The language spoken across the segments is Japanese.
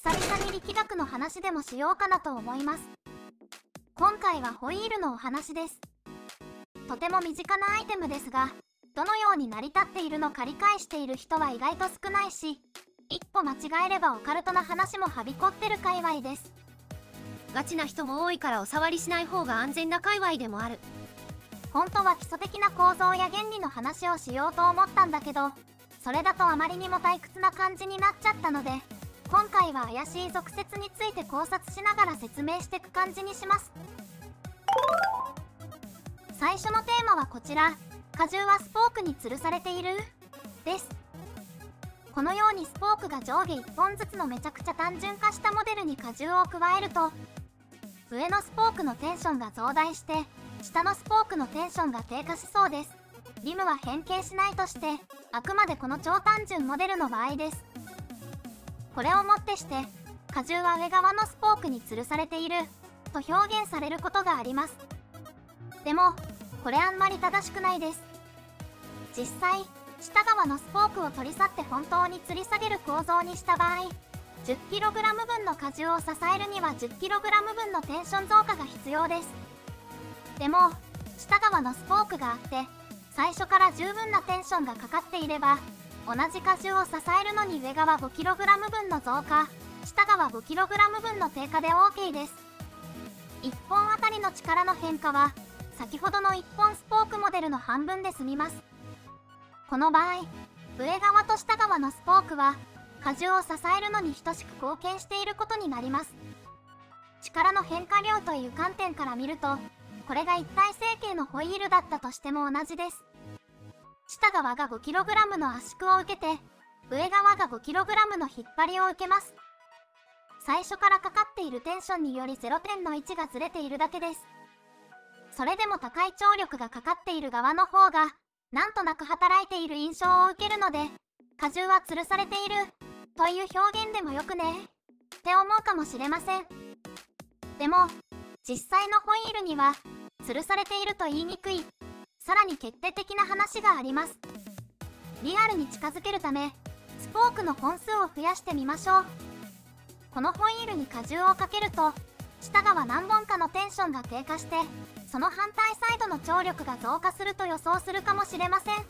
久々に力学の話でもしようかなと思います。今回はホイールのお話です。とても身近なアイテムですが、どのように成り立っているのか理解している人は意外と少ないし、一歩間違えればオカルトな話もはびこってる界隈です。ガチな人も多いからお触りしない方が安全な界隈でもある。本当は基礎的な構造や原理の話をしようと思ったんだけど、それだとあまりにも退屈な感じになっちゃったので、今回は怪しい俗説について考察しながら説明していく感じにします。最初のテーマはこちら。果汁はスポークに吊るされているです。このようにスポークが上下1本ずつのめちゃくちゃ単純化したモデルに果汁を加えると、上のスポークのテンションが増大して下のスポークのテンションが低下しそうです。リムは変形しないとして、あくまでこの超単純モデルの場合です。これをもってして果汁は上側のスポークに吊るされていると表現されることがあります。でもこれあんまり正しくないです。実際、下側のスポークを取り去って本当に吊り下げる構造にした場合、 10kg 分の荷重を支えるには 10kg 分のテンション増加が必要です。でも下側のスポークがあって最初から十分なテンションがかかっていれば、同じ荷重を支えるのに上側 5kg 分の増加、下側 5kg 分の低下で OK です。1本あたりの力の変化は先ほどの1本スポークモデルの半分で済みます。この場合、上側と下側のスポークは荷重を支えるのに等しく貢献していることになります。力の変化量という観点から見ると、これが一体成形のホイールだったとしても同じです。下側が 5kg の圧縮を受けて、上側が 5kg の引っ張りを受けます。最初からかかっているテンションにより0点の位置がずれているだけです。それでも高い張力がかかっている側の方がなんとなく働いている印象を受けるので、荷重は吊るされているという表現でもよくねって思うかもしれません。でも実際のホイールには吊るされていると言いにくい、さらに決定的な話があります。リアルに近づけるためスポークの本数を増やしてみましょう。このホイールに荷重をかけると、下側何本かのテンションが低下して、その反対サイドの張力が増加すると予想するかもしれません。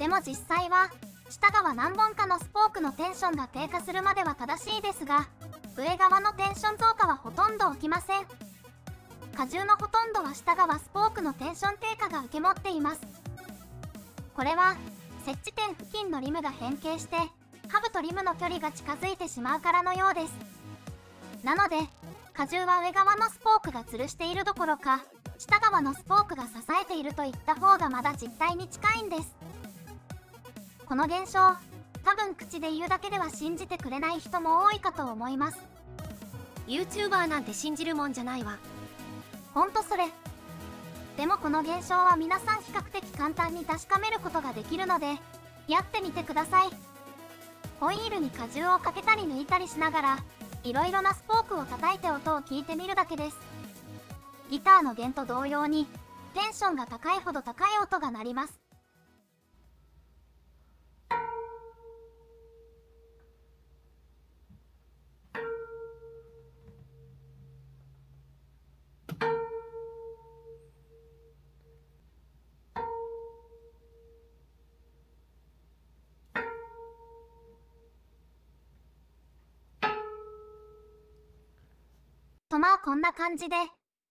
でも実際は下側何本かのスポークのテンションが低下するまでは正しいですが、上側のテンション増加はほとんど起きません。荷重のほとんどは下側スポークのテンション低下が受け持っています。これは接地点付近のリムが変形して、ハブとリムの距離が近づいてしまうからのようです。なので荷重は上側のスポークが吊るしているどころか、下側のスポークが支えているといった方がまだ実態に近いんです。この現象、多分口で言うだけでは信じてくれない人も多いかと思います。 YouTuber なんて信じるもんじゃないわ。ほんとそれ。でもこの現象は皆さん比較的簡単に確かめることができるので、やってみてください。ホイールに荷重をかけたり抜いたりしながら、いろいろなスポークを叩いて音を聞いてみるだけです。ギターの弦と同様にテンションが高いほど高い音が鳴ります。とまあこんな感じで、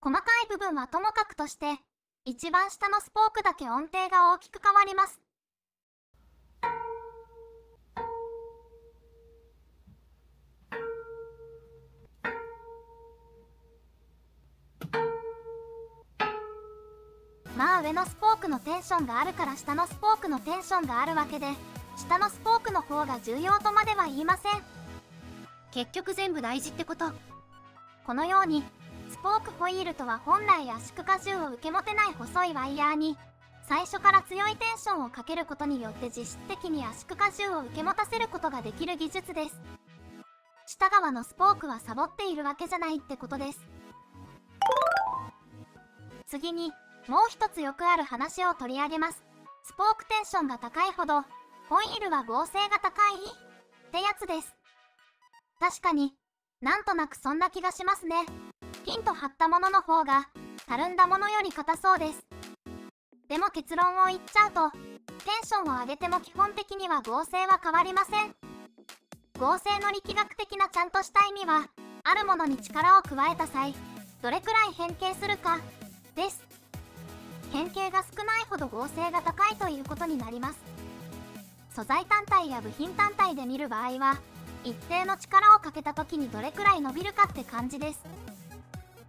細かい部分はともかくとして、一番下のスポークだけ音程が大きく変わります。まあ上のスポークのテンションがあるから下のスポークのテンションがあるわけで、下のスポークの方が重要とまでは言いません。結局全部大事ってこと。このようにスポークホイールとは本来圧縮荷重を受け持てない細いワイヤーに最初から強いテンションをかけることによって、実質的に圧縮荷重を受け持たせることができる技術です。下側のスポークはサボっているわけじゃないってことです。次にもう一つよくある話を取り上げます。スポークテンションが高いほどホイールは剛性が高いってやつです。確かに、なんとなくそんな気がしますね。ピンと張ったものの方が、たるんだものより硬そうです。でも結論を言っちゃうと、テンションを上げても基本的には合成は変わりません。合成の力学的なちゃんとした意味は、あるものに力を加えた際、どれくらい変形するか、です。変形が少ないほど合成が高いということになります。素材単体や部品単体で見る場合は、一定の力をかけた時にどれくらい伸びるかって感じです。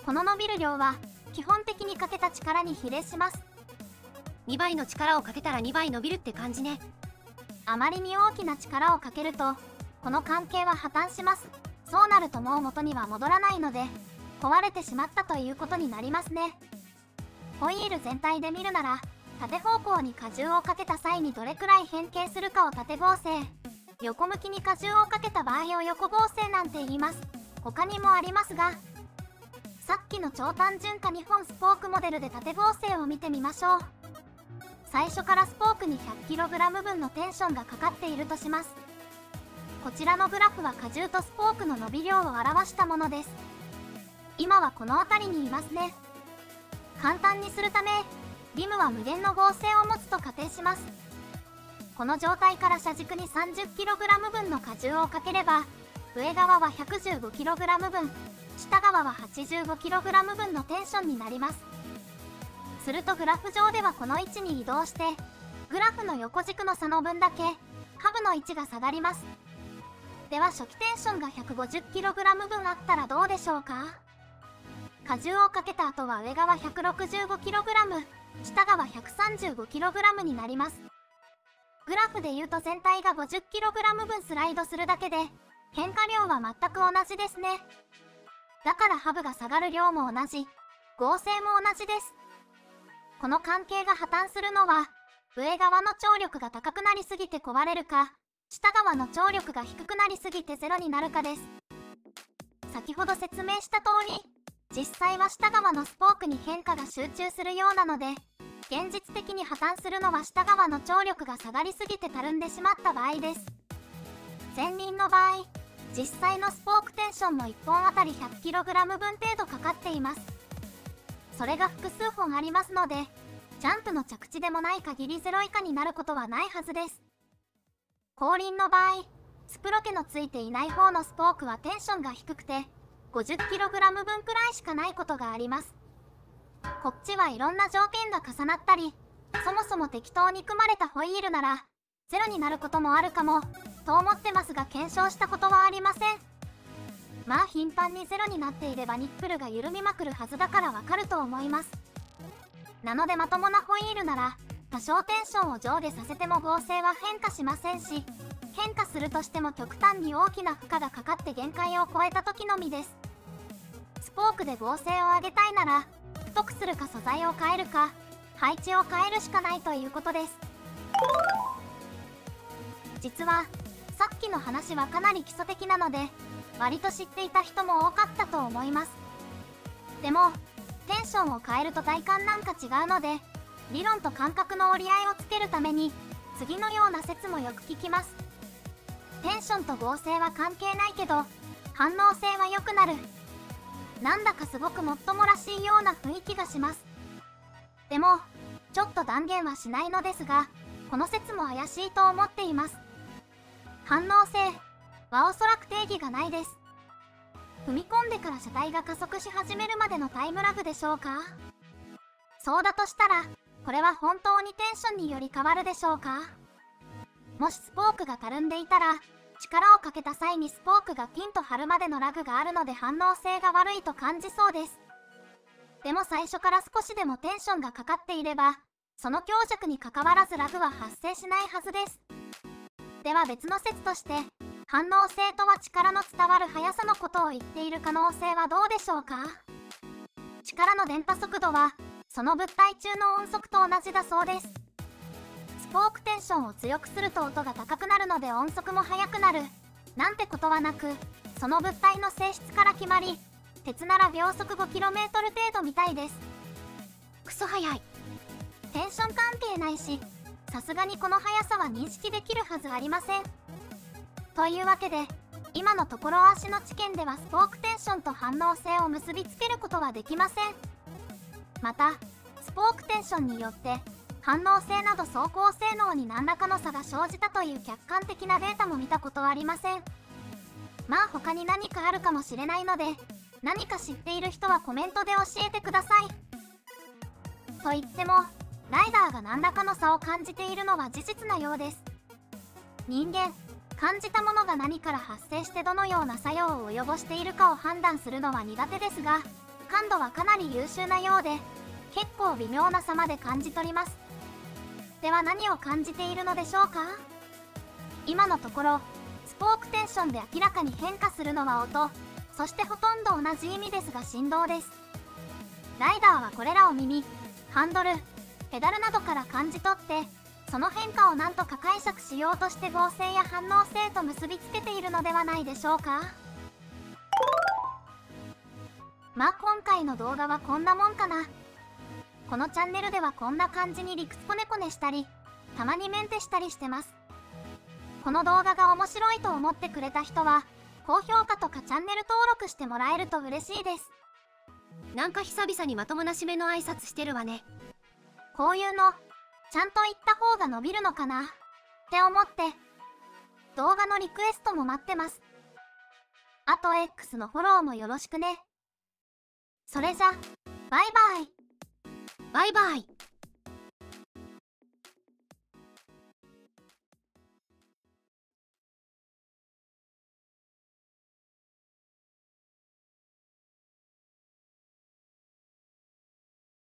この伸びる量は、基本的にかけた力に比例します。2倍の力をかけたら2倍伸びるって感じね。あまりに大きな力をかけると、この関係は破綻します。そうなるともう元には戻らないので、壊れてしまったということになりますね。ホイール全体で見るなら、縦方向に荷重をかけた際にどれくらい変形するかを縦合成、横向きに荷重をかけた場合を横合成なんて言います。他にもありますが、さっきの超単純化2本スポークモデルで縦合成を見てみましょう。最初からスポークに 100kg 分のテンションがかかっているとします。こちらのグラフは荷重とスポークの伸び量を表したものです。今はこの辺りにいますね。簡単にするため、リムは無限の合成を持つと仮定します。この状態から車軸に 30kg 分の荷重をかければ、上側は 115kg 分、下側は 85kg 分のテンションになります。するとグラフ上ではこの位置に移動して、グラフの横軸の差の分だけ、ハブの位置が下がります。では初期テンションが 150kg 分あったらどうでしょうか？荷重をかけた後は上側 165kg、下側 135kg になります。グラフで言うと全体が 50kg 分スライドするだけで、変化量は全く同じですね。だからハブが下がる量も同じ、合成も同じです。この関係が破綻するのは、上側の張力が高くなりすぎて壊れるか、下側の張力が低くなりすぎてゼロになるかです。先ほど説明した通り、実際は下側のスポークに変化が集中するようなので、現実的に破綻するのは下側の張力が下がりすぎてたるんでしまった場合です。前輪の場合、実際のスポークテンションも1本あたり 100kg 分程度かかっています。それが複数本ありますので、ジャンプの着地でもない限り0以下になることはないはずです。後輪の場合、スプロケのついていない方のスポークはテンションが低くて、50kg 分くらいしかないことがあります。こっちはいろんな条件が重なったり、そもそも適当に組まれたホイールなら、ゼロになることもあるかも、と思ってますが検証したことはありません。まあ頻繁にゼロになっていればニップルが緩みまくるはずだからわかると思います。なのでまともなホイールなら、多少テンションを上下させても合成は変化しませんし、変化するとしても極端に大きな負荷がかかって限界を超えた時のみです。スポークで合成を上げたいなら、太くするか素材を変えるか、配置を変えるしかないということです。実は、さっきの話はかなり基礎的なので、割と知っていた人も多かったと思います。でも、テンションを変えると体感なんか違うので、理論と感覚の折り合いをつけるために、次のような説もよく聞きます。テンションと合成は関係ないけど、反応性は良くなる。なんだかすごくもっともらしいような雰囲気がします。でも、ちょっと断言はしないのですが、この説も怪しいと思っています。反応性はおそらく定義がないです。踏み込んでから車体が加速し始めるまでのタイムラグでしょうか？そうだとしたら、これは本当にテンションにより変わるでしょうか？もしスポークがたるんでいたら、力をかけた際にスポークがピンと張るまでのラグがあるので反応性が悪いと感じそうです。でも最初から少しでもテンションがかかっていれば、その強弱に関わらずラグは発生しないはずです。では別の説として、反応性とは力の伝わる速さのことを言っている可能性はどうでしょうか？力の電波速度は、その物体中の音速と同じだそうです。スポークテンションを強くすると音が高くなるので音速も速くなるなんてことはなく、その物体の性質から決まり、鉄なら秒速 5km 程度みたいです。クソ速い。テンション関係ないし、さすがにこの速さは認識できるはずありません。というわけで、今のところ足の知見ではスポークテンションと反応性を結びつけることはできません。またスポークテンションによって反応性など走行性能に何らかの差が生じたという客観的なデータも見たことはありません。まあ他に何かあるかもしれないので、何か知っている人はコメントで教えてください。と言ってもライダーが何らかの差を感じているのは事実なようです。人間、感じたものが何から発生してどのような作用を及ぼしているかを判断するのは苦手ですが、感度はかなり優秀なようで、結構微妙な差まで感じ取ります。では何を感じているのでしょうか。今のところスポークテンションで明らかに変化するのは音、そしてほとんど同じ意味ですが振動です。ライダーはこれらを耳、ハンドル、ペダルなどから感じ取って、その変化をなんとか解釈しようとして合成や反応性と結びつけているのではないでしょうか。まあ今回の動画はこんなもんかな。このチャンネルではこんな感じに理屈こねこねしたり、たまにメンテしたりしてます。この動画が面白いと思ってくれた人は、高評価とかチャンネル登録してもらえると嬉しいです。なんか久々にまともな締めの挨拶してるわね。こういうの、ちゃんと言った方が伸びるのかなって思って、動画のリクエストも待ってます。あと X のフォローもよろしくね。それじゃ、バイバイ。バイバイ。